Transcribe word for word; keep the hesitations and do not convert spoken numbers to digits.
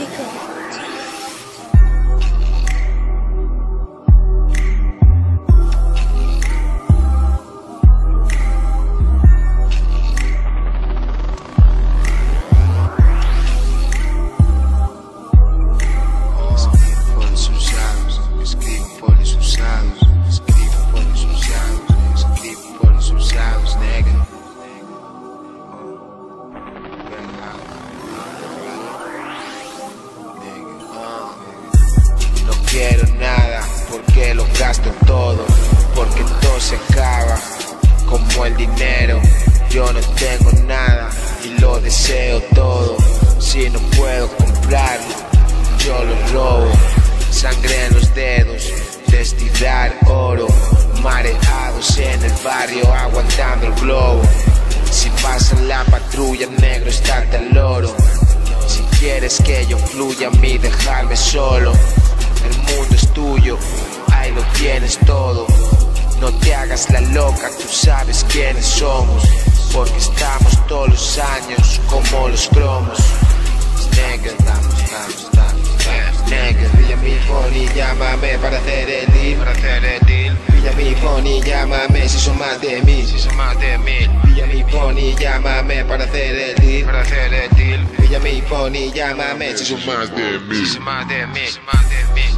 Chico. No quiero nada, porque lo gasto todo, porque todo se acaba, como el dinero. Yo no tengo nada y lo deseo todo. Si no puedo comprarlo, yo lo robo. Sangre en los dedos, destilar oro, mareados en el barrio aguantando el globo. Si pasa la patrulla, negro está el oro. Si quieres que yo fluya, a mí dejarme solo. El mundo es tuyo, ahí lo tienes todo. No te hagas la loca, tú sabes quiénes somos, porque estamos todos los años como los cromos. Nigga, estamos, estamos, estamos, estamos. Nigga, pilla mi phone y llámame para hacer el deal, para hacer el deal. Pilla mi phone y llámame si son más de mil, si son más de mil. Pilla mi phone y llámame para hacer el deal, para hacer el deal. Pilla mi phone y llámame si son más de mil, si son más de mil.